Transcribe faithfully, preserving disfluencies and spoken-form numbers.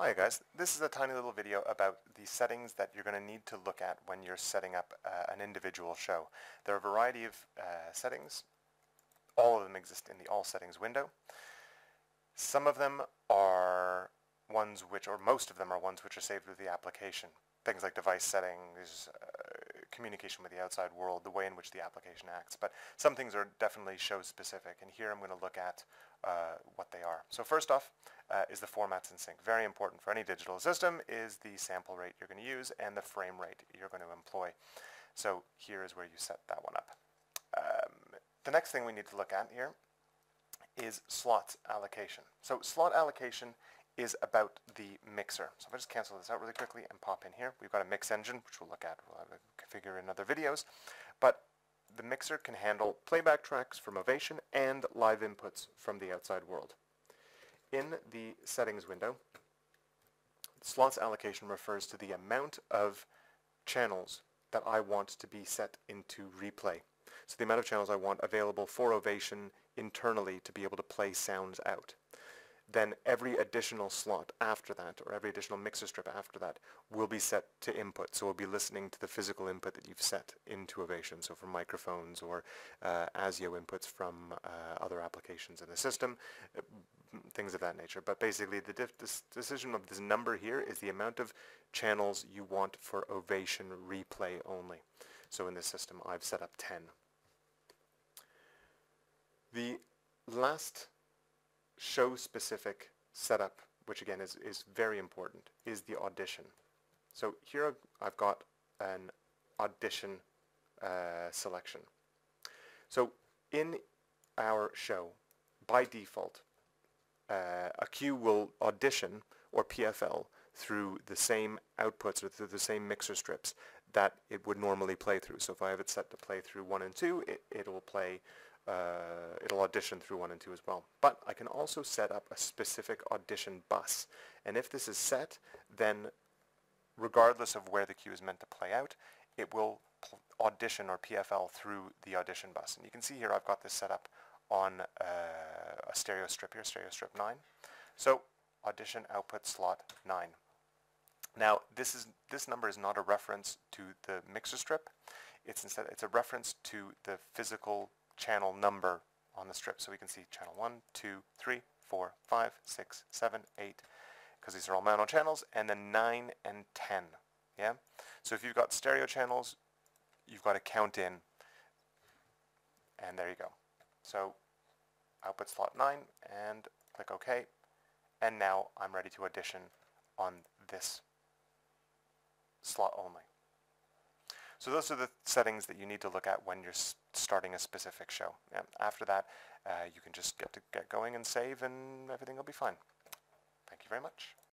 Hi guys, this is a tiny little video about the settings that you're going to need to look at when you're setting up uh, an individual show. There are a variety of uh, settings. All of them exist in the All Settings window. Some of them are ones which, or most of them are ones which are saved with the application. Things like device settings, uh, communication with the outside world, the way in which the application acts. But some things are definitely show specific, and here I'm going to look at uh, what they are. So first off uh, is the formats and sync. Very important for any digital system is the sample rate you're going to use and the frame rate you're going to employ. So here is where you set that one up. Um, the next thing we need to look at here is slot allocation. So slot allocation is about the mixer. So if I just cancel this out really quickly and pop in here, we've got a mix engine, which we'll look at, we'll have a configure in other videos, but the mixer can handle playback tracks from Ovation and live inputs from the outside world. In the settings window, slots allocation refers to the amount of channels that I want to be set into replay. So the amount of channels I want available for Ovation internally to be able to play sounds out. Then every additional slot after that, or every additional mixer strip after that, will be set to input. So we'll be listening to the physical input that you've set into Ovation, so from microphones or uh, ASIO inputs from uh, other applications in the system, things of that nature. But basically the this decision of this number here is the amount of channels you want for Ovation replay only. So in this system I've set up ten. The last show-specific setup, which again is, is very important, is the audition. So here I've got an audition uh, selection. So in our show, by default, uh, a queue will audition, or P F L, through the same outputs or through the same mixer strips that it would normally play through. So if I have it set to play through one and two, it, it'll play Uh, it'll audition through one and two as well. But I can also set up a specific audition bus. And if this is set, then regardless of where the cue is meant to play out, it will audition or P F L through the audition bus. And you can see here I've got this set up on uh, a stereo strip here, stereo strip nine. So audition output slot nine. Now this is this number is not a reference to the mixer strip. It's instead it's a reference to the physical channel number on the strip. So we can see channel one, two, three, four, five, six, seven, eight, because these are all manual channels, and then nine and ten. Yeah? So if you've got stereo channels, you've got to count in, and there you go. So output slot nine, and click OK, and now I'm ready to audition on this slot only. So those are the settings that you need to look at when you're starting a specific show. Yeah. After that, uh, you can just get to get going and save, and everything will be fine. Thank you very much.